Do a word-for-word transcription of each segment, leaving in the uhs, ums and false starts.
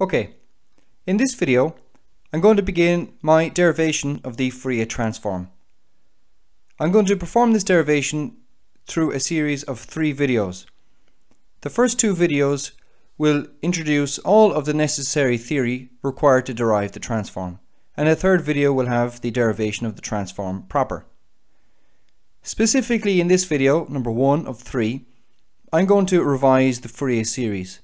Okay, in this video I'm going to begin my derivation of the Fourier transform. I'm going to perform this derivation through a series of three videos. The first two videos will introduce all of the necessary theory required to derive the transform, and a third video will have the derivation of the transform proper. Specifically in this video, number one of three, I'm going to revise the Fourier series.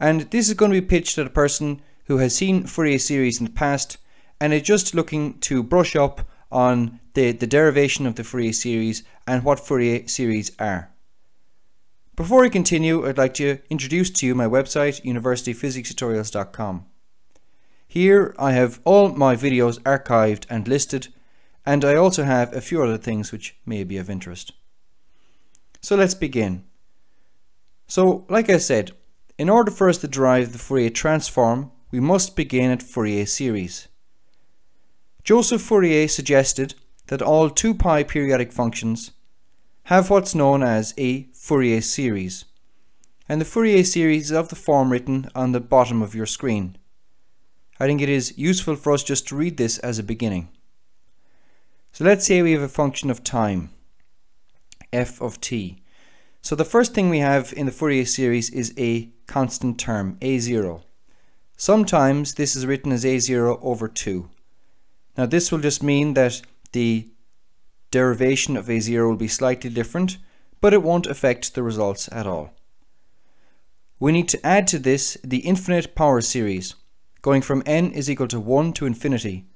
And this is going to be pitched at a person who has seen Fourier series in the past and is just looking to brush up on the, the derivation of the Fourier series and what Fourier series are. Before I continue, I'd like to introduce to you my website, University Physics Tutorials dot com. Here I have all my videos archived and listed, and I also have a few other things which may be of interest. So let's begin. So, like I said, in order for us to derive the Fourier transform, we must begin at Fourier series. Joseph Fourier suggested that all two pi periodic functions have what's known as a Fourier series, and the Fourier series is of the form written on the bottom of your screen. I think it is useful for us just to read this as a beginning. So let's say we have a function of time, f of t. So the first thing we have in the Fourier series is a constant term, a zero. Sometimes this is written as a zero over two. Now this will just mean that the derivation of a zero will be slightly different, but it won't affect the results at all. We need to add to this the infinite power series, going from n is equal to one to infinity,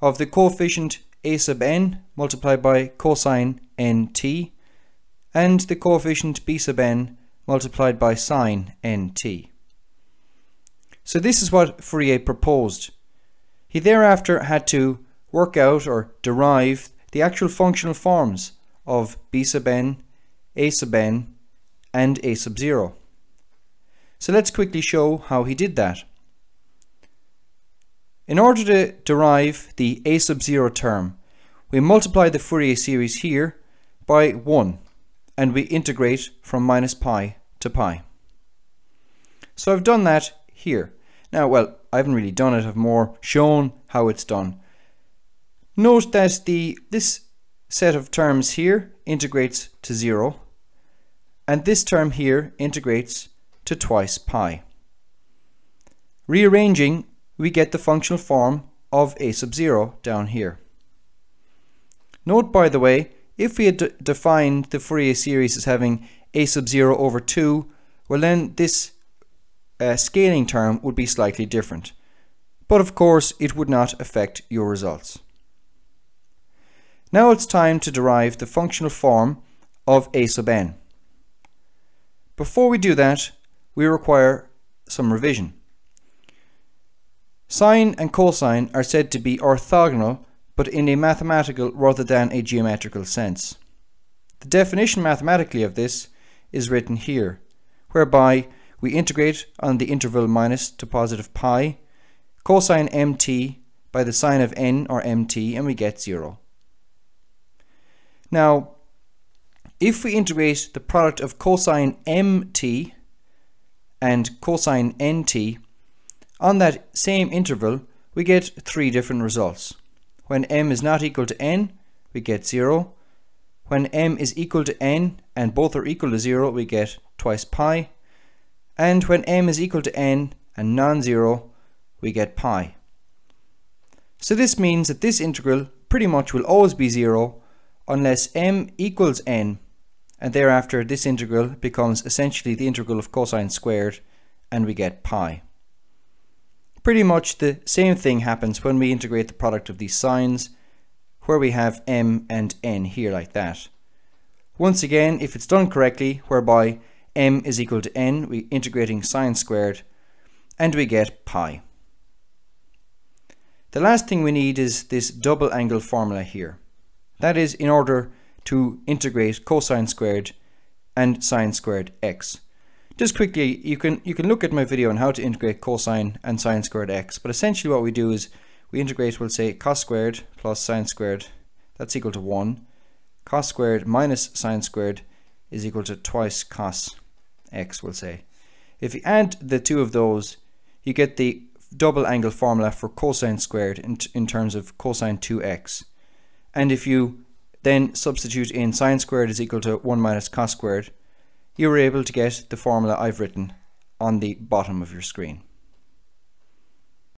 of the coefficient a sub n multiplied by cosine nt, and the coefficient b sub n multiplied by sine nt. So this is what Fourier proposed. He thereafter had to work out or derive the actual functional forms of b sub n, a sub n, and a sub zero. So let's quickly show how he did that. In order to derive the a sub zero term, we multiply the Fourier series here by one, and we integrate from minus pi to pi. So I've done that here. Now, well, I haven't really done it, I've more shown how it's done. Note that the this set of terms here integrates to zero, and this term here integrates to twice pi. Rearranging, we get the functional form of a sub zero down here. Note, by the way, if we had de defined the Fourier series as having a sub zero over two, well then this uh, scaling term would be slightly different. But of course it would not affect your results. Now it's time to derive the functional form of a sub n. Before we do that, we require some revision. Sine and cosine are said to be orthogonal, but in a mathematical rather than a geometrical sense. The definition mathematically of this is written here, whereby we integrate on the interval minus to positive pi cosine mt by the sine of n or mt, and we get zero. Now, if we integrate the product of cosine mt and cosine nt on that same interval, we get three different results. When m is not equal to n, we get zero. When m is equal to n and both are equal to zero, we get twice pi. And when m is equal to n and non-zero, we get pi. So this means that this integral pretty much will always be zero unless m equals n, and thereafter this integral becomes essentially the integral of cosine squared, and we get pi. Pretty much the same thing happens when we integrate the product of these signs, where we have m and n here like that. Once again, if it's done correctly, whereby m is equal to n, we're integrating sine squared, and we get pi. The last thing we need is this double angle formula here. That is in order to integrate cosine squared and sine squared x. Just quickly, you can you can look at my video on how to integrate cosine and sine squared x, but essentially what we do is we integrate, we'll say, cos squared plus sine squared, that's equal to one. Cos squared minus sine squared is equal to twice cos x, we'll say. If you add the two of those, you get the double angle formula for cosine squared in, in terms of cosine two x. And if you then substitute in sine squared is equal to one minus cos squared, you're able to get the formula I've written on the bottom of your screen.